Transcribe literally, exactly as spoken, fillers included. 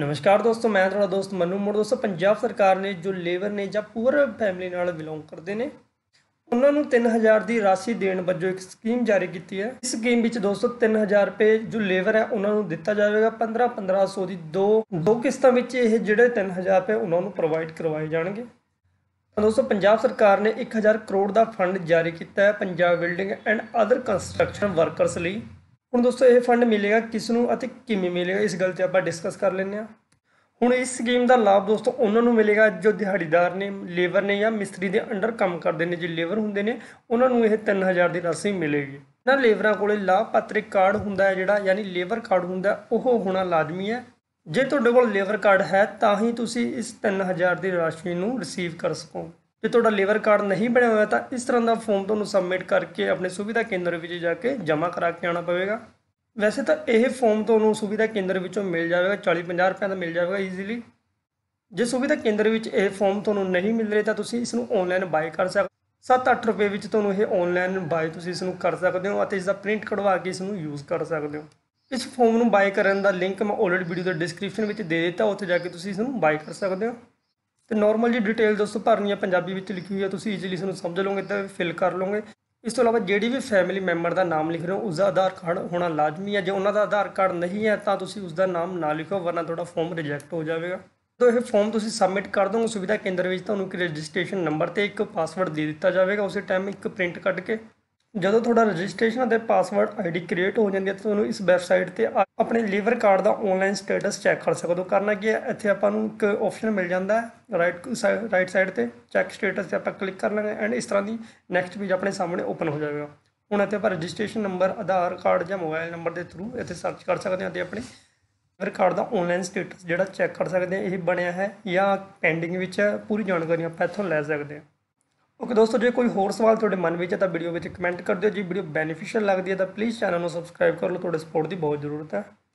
नमस्कार दोस्तों, मैं थोड़ा दोस्त मनु मोड़। दोस्तों, पंजाब सरकार ने जो लेबर ने या पूअर फैमिली नाल बिलोंग करते हैं उन्होंने तीन हज़ार की राशि देने वजों एक स्कीम जारी की है। इस स्कीम में दोस्तों तीन हज़ार रुपये जो लेबर है उन्होंने दिता जाएगा। पंद्रह पंद्रह सौ की दो दो किस्तों में ये जोड़े तीन हज़ार रुपये उन्होंने प्रोवाइड करवाए जाएंगे। दोस्तों, पंजाब सरकार ने एक हज़ार करोड़ का फंड जारी किया है Punjab building and other construction workers लिए। हूँ दोस्तों, ये फंड मिलेगा किसनों अते किमें मिलेगा, इस गल ते आपां डिस्कस कर लें। हूँ इस स्कीम का लाभ दोस्तों उन्होंने मिलेगा जो दिहाड़ीदार ने, लेबर ने या मिस्त्री के अंडर काम करते हैं। जो लेबर होंगे ने उन्होंने यह तीन हज़ार की राशि मिलेगी। इन्होंने लेबर को लाभपात्री कार्ड होंगे जोड़ा, यानी लेबर कार्ड होंगे वह होना लाजमी है। जे तुहाडे कोल लेबर कार्ड है तो ही तुसीं इस तीन हज़ार की राशि नूं रिसीव कर सको। जो तुहाडा लेबर कार्ड नहीं बनिया हुआ तो इस तरह का फॉर्म तुहानूं सबमिट करके अपने सुविधा केंद्र में जाके जमा करा के आना पवेगा। वैसे तो यह फॉर्म तुहानूं सुविधा केंद्र विचों मिल जाएगा, चाली पचास रुपये का मिल जाएगा ईजीली। जो सुविधा केंद्र में यह फॉर्म तुहानूं नहीं मिल रहे तो इसनूं ऑनलाइन बाय कर सकते हो। सत्त अठ रुपए में तुहानूं यह ऑनलाइन बाय तुसीं इसनूं कर सकते हो और इसका प्रिंट कढ़वा के इसनूं यूज़ कर सकते हो। इस फॉर्म नूं बाय करन दा लिंक मैं ऑलरेडी वीडियो के डिस्क्रिप्शन में दे दिता, उत्थे जाके तुसीं इसनूं बाय कर सकते हो। तो नॉर्मल जी डिटेल दोस्तों भरनी है, पंजाबी में लिखी हुई है, तुम ईजीली इसमें समझ लोगे तो फिल कर लोगे। इस तो अलावा जी भी फैमिली मैंबर का नाम लिख रहे हो उसका आधार कार्ड होना लाजमी है। जो उन्होंने आधार कार्ड नहीं है तो तुम उसका नाम ना लिखो, वरना थोड़ा फॉर्म रिजैक्ट हो जाएगा। तो यह फॉर्म तुम सबमिट कर दोगे सुविधा केंद्र में, तो रजिस्ट्रेशन नंबर से एक पासवर्ड दे दिता जाएगा। उस टाइम एक प्रिंट कट के जो थोड़ा रजिस्ट्रेशन और पासवर्ड आई डी क्रिएट हो जाती है तो इस वैबसाइट पर अपने लेबर कार्ड का ऑनलाइन स्टेटस चेक कर सकते हो। करना की है, इतने आपको एक ऑप्शन मिल जाता है राइट राइट साइड पर, चैक स्टेटस से आप क्लिक कर लेंगे एंड इस तरह की नैक्सट पेज अपने सामने ओपन हो जाएगा। हूँ इतने आप रजिस्ट्रेशन नंबर, आधार कार्ड या मोबाइल नंबर के थ्रू इतने सर्च कर सकते हैं, अपने लेबर कार्ड का ऑनलाइन स्टेटस जोड़ा चैक कर सकते हैं, यह बनया है या पेंडिंग में है। पूरी जानकारी आप इतों लै सकते हैं। ओके दोस्तों, जो कोई होर सवाल थोड़े मन में है तो वीडियो में कमेंट कर दो। जो वीडियो बेनीफिशियल लगती है तो प्लीज़ चैनल को सबसक्राइब कर लो, थोड़े सपोर्ट की बहुत जरूरत है।